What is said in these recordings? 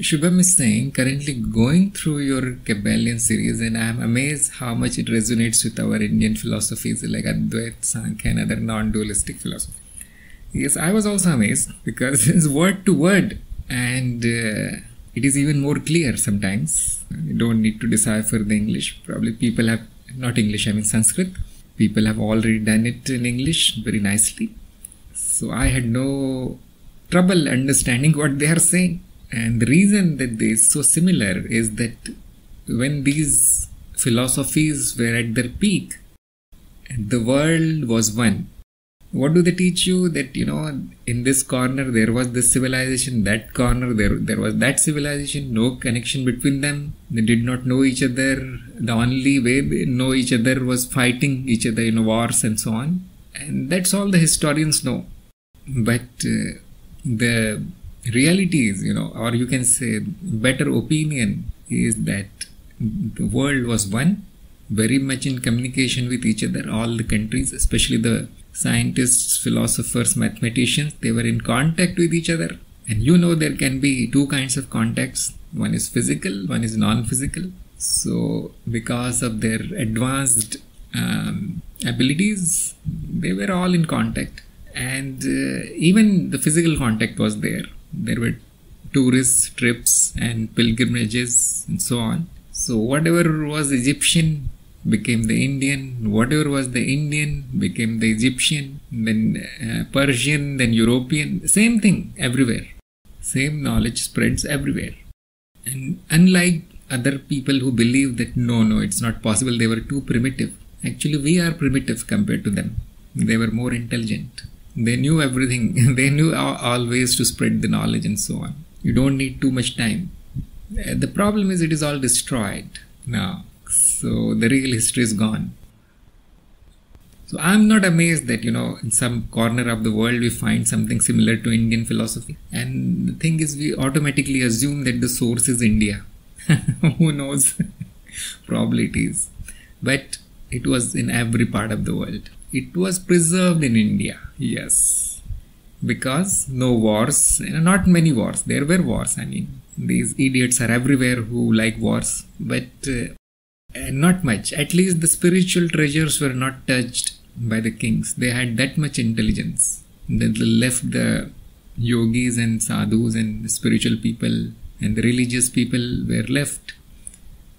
Shubham is saying, currently going through your Kybalion series, and I am amazed how much it resonates with our Indian philosophies like Advait, Sankhya and other non-dualistic philosophy. Yes, I was also amazed because it's word to word, and it is even more clear sometimes. You don't need to decipher the English. Probably people have, not English, I mean Sanskrit, people have already done it in English very nicely. So I had no trouble understanding what they are saying. And the reason that they are so similar is that when these philosophies were at their peak, the world was one. What do they teach you? That, you know, in this corner there was this civilization, that corner there was that civilization, no connection between them. They did not know each other. The only way they know each other was fighting each other in wars and so on. And that's all the historians know. But the reality is, you know, or you can say better opinion is that the world was one, very much in communication with each other, all the countries, especially the scientists, philosophers, mathematicians, they were in contact with each other. And you know, there can be two kinds of contacts. One is physical, one is non-physical. So because of their advanced abilities, they were all in contact. And even the physical contact was there. There were tourist trips and pilgrimages and so on. So whatever was Egyptian became the Indian, whatever was the Indian became the Egyptian, then Persian, then European, same thing everywhere. Same knowledge spreads everywhere. And unlike other people who believe that no, it's not possible, they were too primitive. Actually, we are primitive compared to them. They were more intelligent. They knew everything. They knew all ways to spread the knowledge and so on. You don't need too much time. The problem is it is all destroyed now. So the real history is gone. So I'm not amazed that, you know, in some corner of the world we find something similar to Indian philosophy. And the thing is, we automatically assume that the source is India. Who knows? Probably it is. But it was in every part of the world. It was preserved in India, yes. Because no wars, not many wars. There were wars, I mean. These idiots are everywhere who like wars. But not much. At least the spiritual treasures were not touched by the kings. They had that much intelligence. They left the yogis and sadhus and spiritual people and the religious people were left.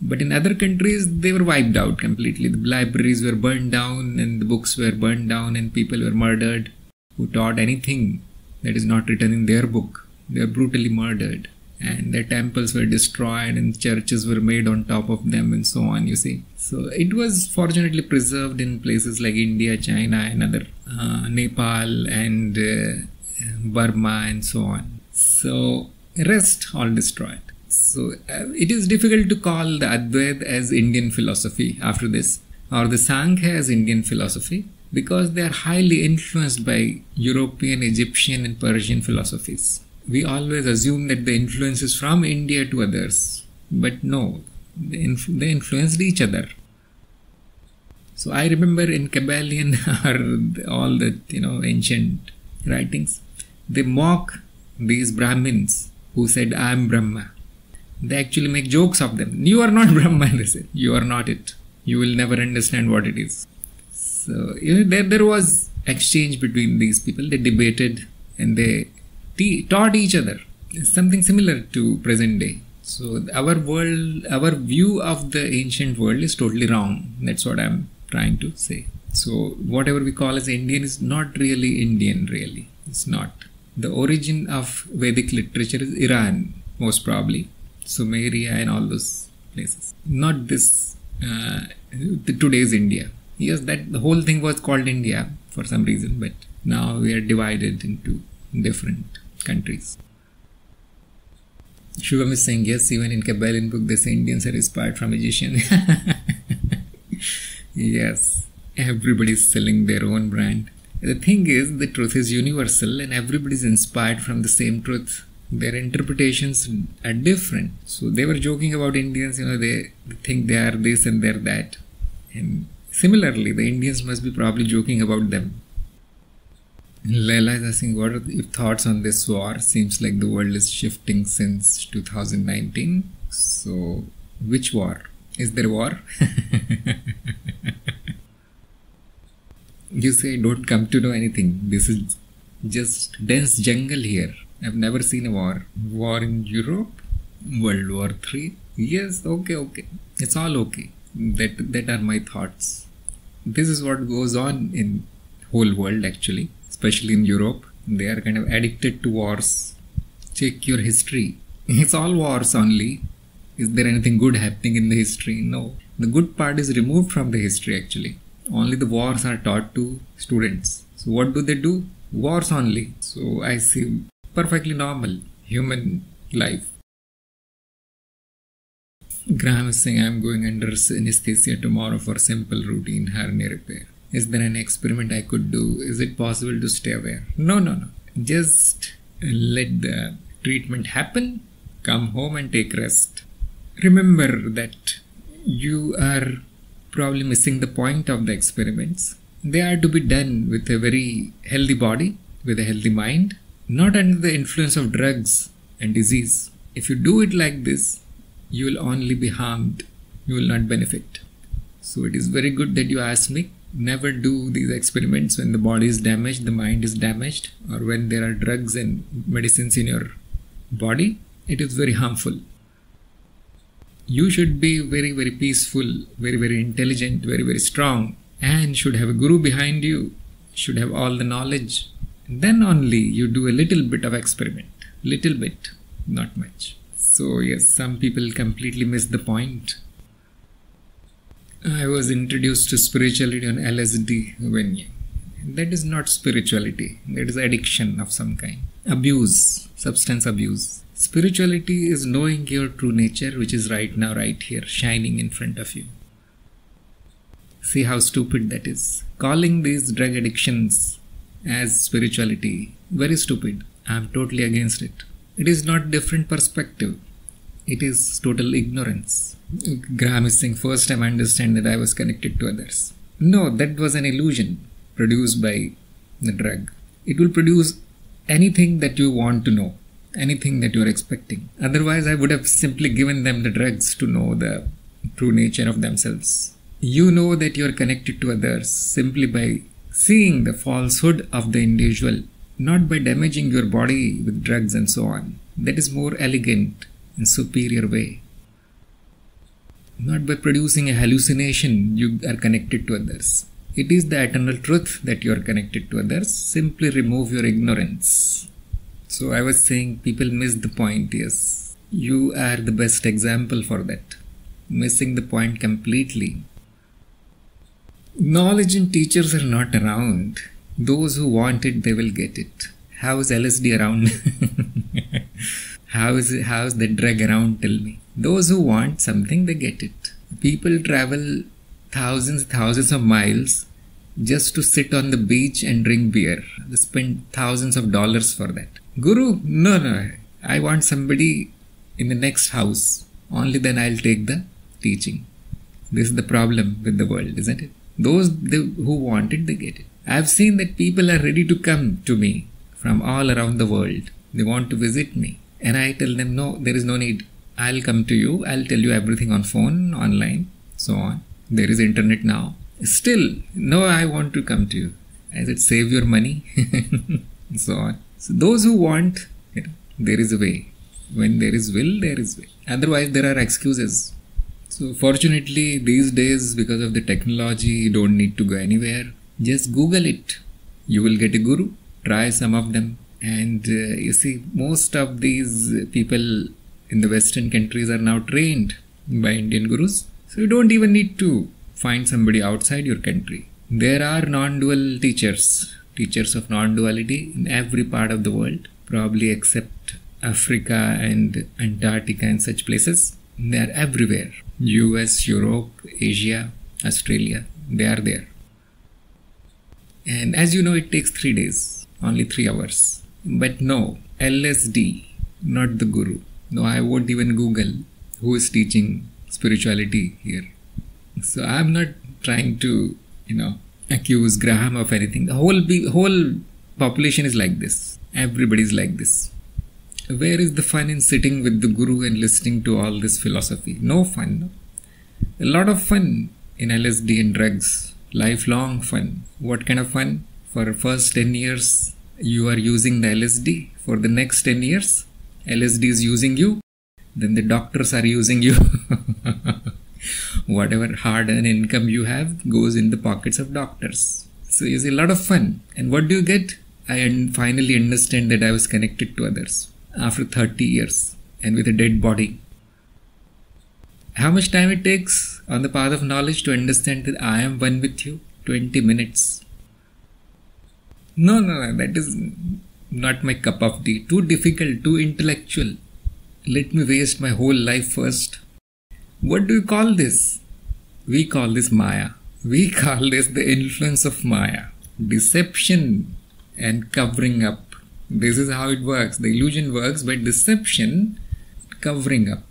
But in other countries, they were wiped out completely. The libraries were burned down and the books were burned down and people were murdered who taught anything that is not written in their book. They were brutally murdered and their temples were destroyed and churches were made on top of them and so on, you see. So it was fortunately preserved in places like India, China and other Nepal and Burma and so on. So rest all destroyed. So it is difficult to call the Advaita as Indian philosophy after this, or the Sankhya as Indian philosophy, because they are highly influenced by European, Egyptian and Persian philosophies. We always assume that the influence is from India to others, but no, they influenced each other. So I remember in Kybalion or all the, you know, ancient writings, they mock these Brahmins who said, I am Brahma. They actually make jokes of them. You are not Brahma, they said. You are not it. You will never understand what it is. So, you know, there was exchange between these people. They debated and they taught each other. It's something similar to present day. So, our world, our view of the ancient world is totally wrong. That's what I'm trying to say. So, whatever we call as Indian is not really Indian, really. It's not. The origin of Vedic literature is Iran, most probably. Sumeria and all those places, not this today's India. Yes, that the whole thing was called India for some reason, but now we are divided into different countries. Shivam is saying, yes, even in Kybalion book they say Indians are inspired from Egyptian. Yes, everybody is selling their own brand. The thing is, the truth is universal and everybody is inspired from the same truth. Their interpretations are different. So they were joking about Indians, you know, they think they are this and they are that. And similarly, the Indians must be probably joking about them. And Leila is asking, what are your thoughts on this war? Seems like the world is shifting since 2019. So, which war? Is there war? You say, don't come to know anything. This is just dense jungle here. I've never seen a war. War in Europe? World War III? Yes, okay. It's all okay. That are my thoughts. This is what goes on in whole world actually. Especially in Europe. They are kind of addicted to wars. Check your history. It's all wars only. Is there anything good happening in the history? No. The good part is removed from the history actually. Only the wars are taught to students. So what do? Wars only. So I see perfectly normal human life. Graham is saying, I am going under anesthesia tomorrow for simple routine hair nail repair. Is there an experiment I could do? Is it possible to stay aware? No. Just let the treatment happen. Come home and take rest. Remember that you are probably missing the point of the experiments. They are to be done with a very healthy body, with a healthy mind, not under the influence of drugs and disease. If you do it like this, you will only be harmed. You will not benefit. So it is very good that you asked me. Never do these experiments when the body is damaged, the mind is damaged, or when there are drugs and medicines in your body. It is very harmful. You should be very, very peaceful, very, very intelligent, very, very strong, and should have a guru behind you, should have all the knowledge. Then only you do a little bit of experiment. Little bit, not much. So yes, some people completely miss the point. I was introduced to spirituality on LSD when young. That is not spirituality. That is addiction of some kind. Abuse, substance abuse. Spirituality is knowing your true nature, which is right now, right here, shining in front of you. See how stupid that is. Calling these drug addictions as spirituality, very stupid. I am totally against it. It is not different perspective. It is total ignorance. Graham is saying, first time I understand that I was connected to others. No, that was an illusion produced by the drug. It will produce anything that you want to know, anything that you are expecting. Otherwise, I would have simply given them the drugs to know the true nature of themselves. You know that you are connected to others simply by seeing the falsehood of the individual, not by damaging your body with drugs and so on. That is more elegant and superior way. Not by producing a hallucination you are connected to others. It is the eternal truth that you are connected to others. Simply remove your ignorance. So I was saying people miss the point, yes. You are the best example for that. Missing the point completely. Knowledge and teachers are not around. Those who want it, they will get it. How is LSD around? How is the drug around, tell me? Those who want something, they get it. People travel thousands of miles just to sit on the beach and drink beer. They spend thousands of dollars for that. Guru, no. I want somebody in the next house. Only then I'll take the teaching. This is the problem with the world, isn't it? Those who want it, they get it. I've seen that people are ready to come to me from all around the world. They want to visit me. And I tell them, no, there is no need. I'll come to you. I'll tell you everything on phone, online, so on. There is internet now. Still, no, I want to come to you. I said, save your money, and so on. So those who want, there is a way. When there is will, there is way. Otherwise, there are excuses. So fortunately, these days, because of the technology, you don't need to go anywhere. Just Google it. You will get a guru. Try some of them. And you see, most of these people in the Western countries are now trained by Indian gurus. So you don't even need to find somebody outside your country. There are non-dual teachers, teachers of non-duality in every part of the world, probably except Africa and Antarctica and such places. They are everywhere. US, Europe, Asia, Australia, they are there. And as you know, it takes 3 days, only 3 hours. But no, LSD, not the guru. No, I won't even Google who is teaching spirituality here. So I'm not trying to, accuse Graham of anything. The whole population is like this. Everybody is like this. Where is the fun in sitting with the guru and listening to all this philosophy? No fun. A lot of fun in LSD and drugs. Lifelong fun. What kind of fun? For first 10 years, you are using the LSD. For the next 10 years, LSD is using you. Then the doctors are using you. Whatever hard-earned income you have goes in the pockets of doctors. So it's a lot of fun. And what do you get? I finally understand that I was connected to others after 30 years and with a dead body. How much time it takes on the path of knowledge to understand that I am one with you? 20 minutes. No, that is not my cup of tea. Too difficult, too intellectual. Let me waste my whole life first. What do you call this? We call this maya. We call this the influence of maya. Deception and covering up. This is how it works. The illusion works by deception, covering up.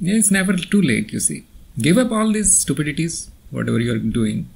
Yeah, it's never too late, you see. Give up all these stupidities, whatever you are doing.